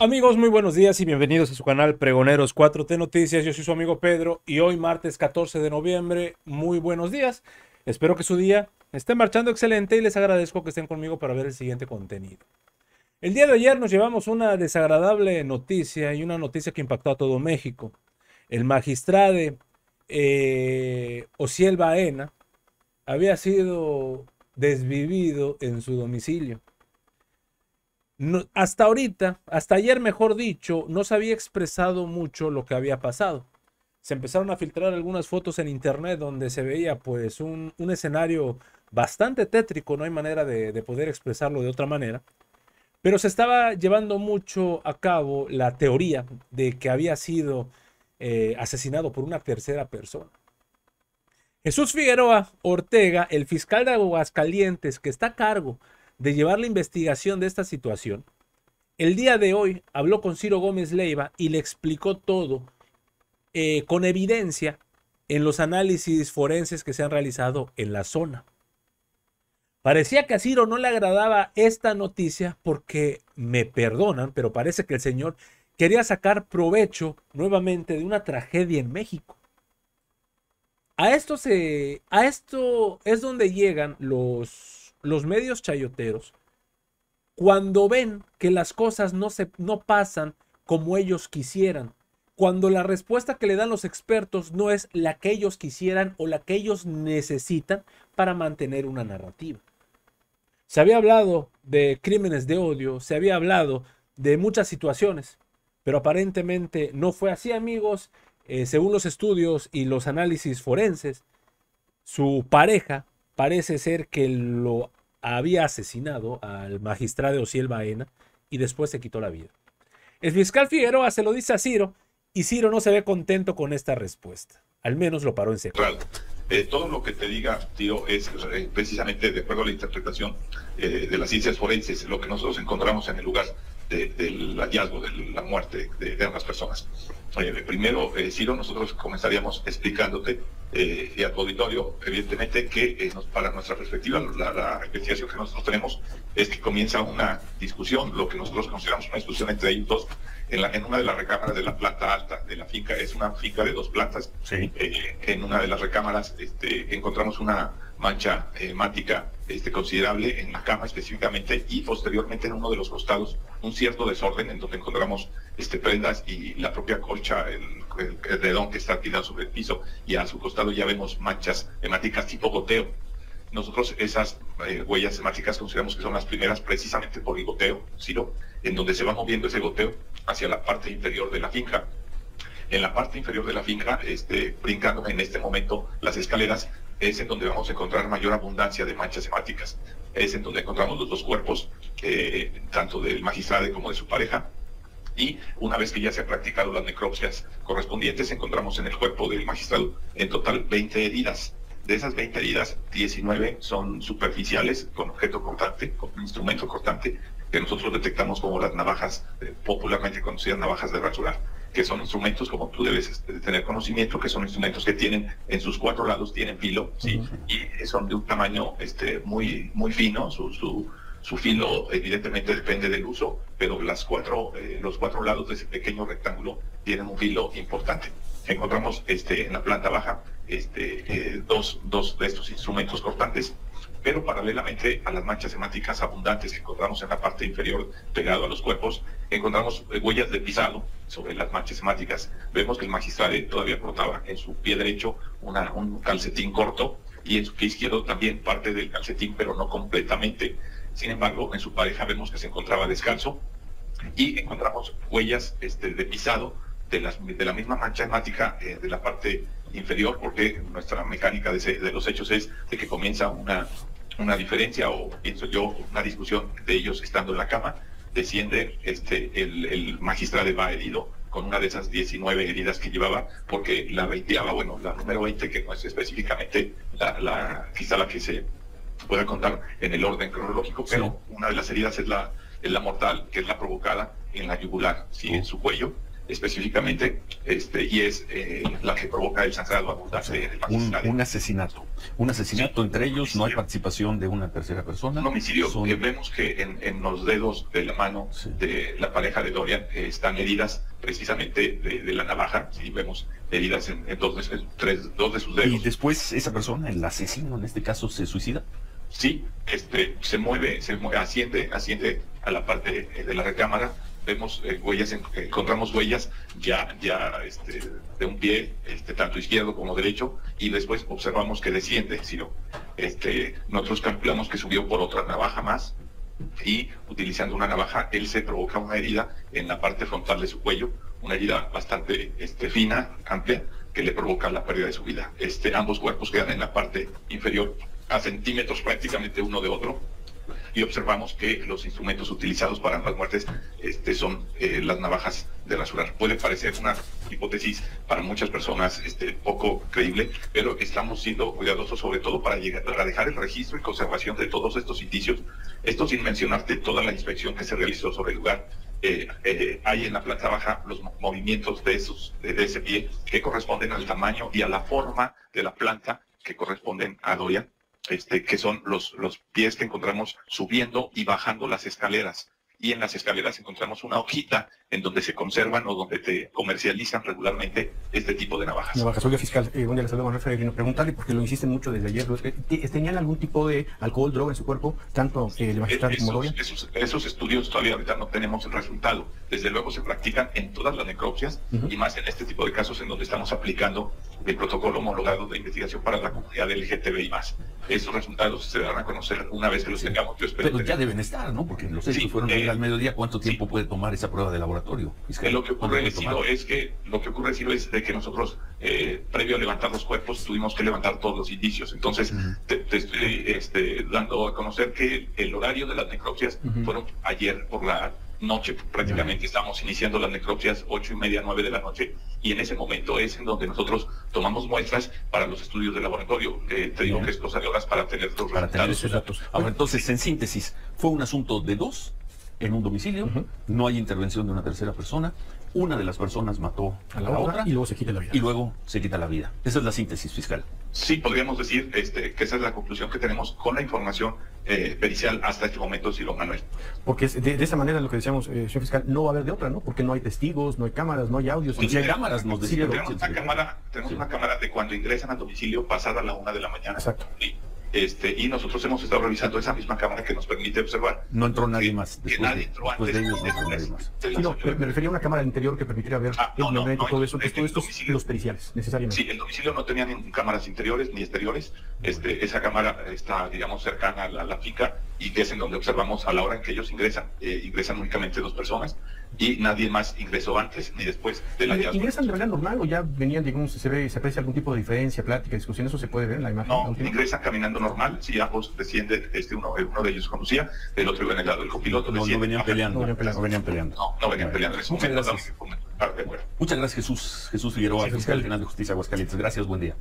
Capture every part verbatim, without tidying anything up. Amigos, muy buenos días y bienvenidos a su canal Pregoneros cuatro T Noticias. Yo soy su amigo Pedro y hoy martes catorce de noviembre, muy buenos días. Espero que su día esté marchando excelente y les agradezco que estén conmigo para ver el siguiente contenido. El día de ayer nos llevamos una desagradable noticia y una noticia que impactó a todo México. El magistrado eh, Ociel Baena había sido desvivido en su domicilio. No, hasta ahorita, hasta ayer mejor dicho, no se había expresado mucho lo que había pasado. Se empezaron a filtrar algunas fotos en internet donde se veía pues un, un escenario bastante tétrico, no hay manera de, de poder expresarlo de otra manera. Pero se estaba llevando mucho a cabo la teoría de que había sido eh, asesinado por una tercera persona. Jesús Figueroa Ortega, el fiscal de Aguascalientes que está a cargo de llevar la investigación de esta situación, el día de hoy habló con Ciro Gómez Leyva y le explicó todo eh, con evidencia en los análisis forenses que se han realizado en la zona. Parecía que a Ciro no le agradaba esta noticia porque, me perdonan, pero parece que el señor quería sacar provecho nuevamente de una tragedia en México. A esto, se, a esto es donde llegan los... los medios chayoteros, cuando ven que las cosas no, se, no pasan como ellos quisieran, cuando la respuesta que le dan los expertos no es la que ellos quisieran o la que ellos necesitan para mantener una narrativa. Se había hablado de crímenes de odio, se había hablado de muchas situaciones, pero aparentemente no fue así, amigos. Eh, según los estudios y los análisis forenses, su pareja parece ser que lo había asesinado al magistrado Ociel Baena y después se quitó la vida. El fiscal Figueroa se lo dice a Ciro y Ciro no se ve contento con esta respuesta. Al menos lo paró en seco. Claro. Eh, todo lo que te diga, tío, es eh, precisamente de acuerdo a la interpretación eh, de las ciencias forenses, lo que nosotros encontramos en el lugar de, del hallazgo, de la muerte de, de ambas personas. Eh, primero, eh, Ciro, nosotros comenzaríamos explicándote eh, y a tu auditorio, evidentemente, que eh, nos, para nuestra perspectiva, la, la investigación que nosotros tenemos es que comienza una discusión, lo que nosotros consideramos una discusión entre ellos dos, en, la, en una de las recámaras de la planta alta de la finca. Es una finca de dos plantas. Sí. Eh, en una de las recámaras este, encontramos una mancha eh, mática este, considerable en la cama específicamente, y posteriormente en uno de los costados un cierto desorden en donde encontramos este, prendas y la propia colcha, el, el, el redón que está tirado sobre el piso, y a su costado ya vemos manchas hemáticas tipo goteo. Nosotros esas eh, huellas hemáticas consideramos que son las primeras precisamente por el goteo, Ciro, en donde se va moviendo ese goteo hacia la parte inferior de la finca. En la parte inferior de la finca, este, brincando en este momento las escaleras, es en donde vamos a encontrar mayor abundancia de manchas hemáticas. Es en donde encontramos los dos cuerpos, eh, tanto del magistrado como de su pareja. Y una vez que ya se han practicado las necropsias correspondientes, encontramos en el cuerpo del magistrado en total veinte heridas. De esas veinte heridas, diecinueve son superficiales, con objeto cortante, con un instrumento cortante, que nosotros detectamos como las navajas, eh, popularmente conocidas navajas de rasurar, que son instrumentos, como tú debes tener conocimiento, que son instrumentos que tienen en sus cuatro lados, tienen filo, ¿sí? Y son de un tamaño este, muy, muy fino, su, su, su filo evidentemente depende del uso, pero las cuatro, eh, los cuatro lados de ese pequeño rectángulo tienen un filo importante. Encontramos este, en la planta baja este, eh, dos, dos de estos instrumentos cortantes, pero paralelamente a las manchas hemáticas abundantes que encontramos en la parte inferior pegado a los cuerpos, encontramos huellas de pisado sobre las manchas hemáticas. Vemos que el magistrado todavía portaba en su pie derecho una, un calcetín corto, y en su pie izquierdo también parte del calcetín, pero no completamente. Sin embargo, en su pareja vemos que se encontraba descalzo, y encontramos huellas este, de pisado de, las, de la misma mancha hemática eh, de la parte inferior, porque nuestra mecánica de, ese, de los hechos es de que comienza una, una diferencia, o pienso yo, una discusión de ellos estando en la cama. Desciende, este, el, el magistrado va herido con una de esas diecinueve heridas que llevaba, porque la veinteava, bueno, la número veinte, que no es específicamente la, la, quizá la que se pueda contar en el orden cronológico, sí, pero una de las heridas es la, es la mortal, que es la provocada en la yugular, sí, en su cuello. específicamente, este, y es eh, la que provoca el sangrado abundante de, de un, un asesinato. Un asesinato sí, entre ellos, homicidio. No hay participación de una tercera persona. Un homicidio. Son... Eh, vemos que en, en los dedos de la mano sí. de la pareja de Dorian eh, están heridas precisamente de, de la navaja, y sí, vemos heridas en, en, dos, en tres, dos de sus dedos. Y después esa persona, el asesino en este caso, se suicida. Sí, este, se mueve, se mueve, asciende, asciende a la parte de la recámara. Vemos eh, huellas, encontramos huellas ya, ya este, de un pie, este, tanto izquierdo como derecho, y después observamos que desciende, sino, este, nosotros calculamos que subió por otra navaja más, y utilizando una navaja, él se provoca una herida en la parte frontal de su cuello, una herida bastante este, fina, amplia, que le provoca la pérdida de su vida. Este, ambos cuerpos quedan en la parte inferior, a centímetros prácticamente uno de otro, y observamos que los instrumentos utilizados para ambas muertes este, son eh, las navajas de rasurar. Puede parecer una hipótesis para muchas personas este, poco creíble, pero estamos siendo cuidadosos sobre todo para, llegar, para dejar el registro y conservación de todos estos indicios. Esto sin mencionarte toda la inspección que se realizó sobre el lugar. Eh, eh, hay en la planta baja los movimientos de, esos, de, de ese pie que corresponden al tamaño y a la forma de la planta que corresponden a Dorian. Este, que son los, los pies que encontramos subiendo y bajando las escaleras. Y en las escaleras encontramos una hojita en donde se conservan o donde te comercializan regularmente este tipo de navajas. Navajas. Oiga, fiscal, eh, bueno, le saludo a Manuel Ferreira. Preguntarle, porque lo insisten mucho desde ayer, ¿tenían algún tipo de alcohol, droga en su cuerpo, tanto eh, el magistrado esos, como Dorian? Esos, esos estudios todavía ahorita no tenemos el resultado. Desde luego se practican en todas las necropsias uh-huh. y más en este tipo de casos en donde estamos aplicando el protocolo homologado de investigación para la comunidad L G T B I más. Esos resultados se darán a conocer una vez que los sí. tengamos. Yo espero Pero ya tener... deben estar, ¿no? Porque los hechos sí, fueron eh, al mediodía. ¿Cuánto tiempo sí. puede tomar esa prueba de laboratorio? Eh, lo que ocurre, Ciro, es que lo que ocurre, Ciro, es de que nosotros, eh, previo a levantar los cuerpos, tuvimos que levantar todos los indicios. Entonces, uh-huh. te, te estoy este, dando a conocer que el horario de las necropsias uh-huh. fueron ayer por la noche, prácticamente. Uh-huh. Estamos iniciando las necropsias ocho y media, nueve de la noche, y en ese momento es en donde nosotros tomamos muestras para los estudios de laboratorio. Eh, te digo uh-huh. que es cosa de horas para tener los para resultados. Tener esos datos. Ahora, entonces, en síntesis, fue un asunto de dos en un domicilio, uh-huh. no hay intervención de una tercera persona, una de las personas mató a la, a la otra, otra y luego se quita la vida. Y luego se quita la vida. Esa es la síntesis, fiscal. Sí, podríamos decir este, que esa es la conclusión que tenemos con la información eh, pericial hasta este momento, Ciro Manuel. Porque de, de esa manera, lo que decíamos, eh, señor fiscal, no va a haber de otra, ¿no? Porque no hay testigos, no hay cámaras, no hay audios. Pues si hay cámaras, nos decía. Sí, tenemos, sí, una, sí, cámara, tenemos sí. una cámara de cuando ingresan al domicilio pasada la una de la mañana. Exacto. Y, Este, y nosotros hemos estado revisando esa misma cámara que nos permite observar. No entró nadie que, más. Que nadie entró antes. De ellos, de no, nadie más. De sí, no, me refería a una cámara del interior que permitiera ver ah, el no, no, no, todo eso, que todo esto es los periciales, necesariamente. Sí, el domicilio no tenía ni cámaras interiores ni exteriores. Este, esa cámara está, digamos, cercana a la, la finca, y que es en donde observamos a la hora en que ellos ingresan. Eh, ingresan únicamente dos personas. Y nadie más ingresó antes ni después de la hallazgo. ¿Ingresan de manera normal o ya venían, digamos, se ve, se aprecia algún tipo de diferencia, plática, discusión? ¿Eso se puede ver en la imagen? No, ingresan caminando normal, si ambos descienden, este, uno, uno de ellos conducía, el otro iba en el lado del copiloto. No, no venían peleando. No venían peleando. No, no venían peleando. Muchas gracias. Muchas gracias, Jesús. Jesús Figueroa, fiscal general de justicia Aguascalientes. Gracias, buen día.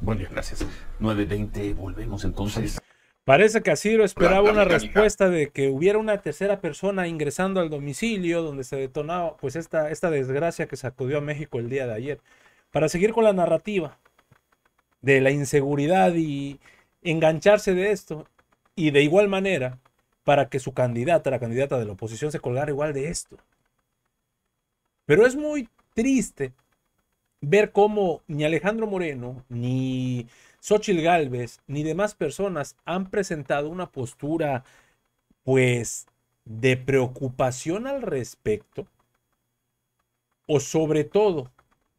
Buen día. Gracias. nueve veinte, volvemos entonces. Parece que Ciro esperaba una respuesta de que hubiera una tercera persona ingresando al domicilio donde se detonaba pues esta, esta desgracia que sacudió a México el día de ayer. Para seguir con la narrativa de la inseguridad y engancharse de esto, y de igual manera para que su candidata, la candidata de la oposición, se colgara igual de esto. Pero es muy triste ver cómo ni Alejandro Moreno, ni Xóchitl Galvez, ni demás personas han presentado una postura, pues, de preocupación al respecto, o sobre todo,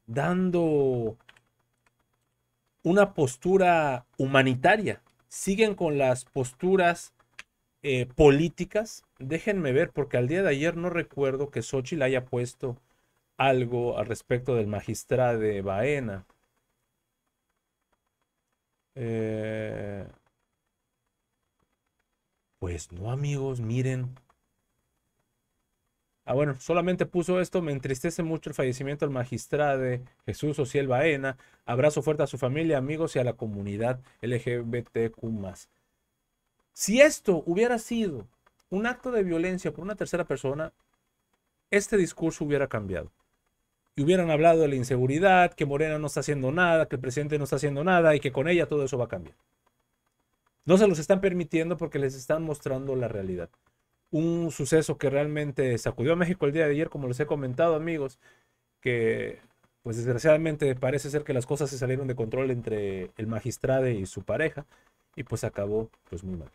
dando una postura humanitaria. Siguen con las posturas eh, políticas. Déjenme ver, porque al día de ayer no recuerdo que Xóchitl haya puesto algo al respecto del magistrado de Baena. Eh, pues no, amigos, miren. Ah, bueno, solamente puso esto: me entristece mucho el fallecimiento del magistrado de Jesús Ociel Baena. Abrazo fuerte a su familia, amigos y a la comunidad L G B T Q más. Si esto hubiera sido un acto de violencia por una tercera persona, este discurso hubiera cambiado. y hubieran hablado de la inseguridad, que Morena no está haciendo nada, que el presidente no está haciendo nada y que con ella todo eso va a cambiar. No se los están permitiendo porque les están mostrando la realidad. Un suceso que realmente sacudió a México el día de ayer, como les he comentado, amigos, que pues desgraciadamente parece ser que las cosas se salieron de control entre el magistrado y su pareja y pues acabó pues muy mal.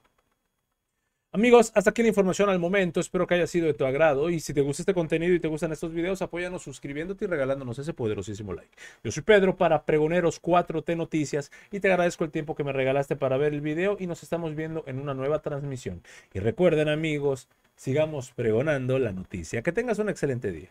Amigos, hasta aquí la información al momento. Espero que haya sido de tu agrado. Y si te gusta este contenido y te gustan estos videos, apóyanos suscribiéndote y regalándonos ese poderosísimo like. Yo soy Pedro para Pregoneros cuatro T Noticias y te agradezco el tiempo que me regalaste para ver el video y nos estamos viendo en una nueva transmisión. Y recuerden, amigos, sigamos pregonando la noticia. Que tengas un excelente día.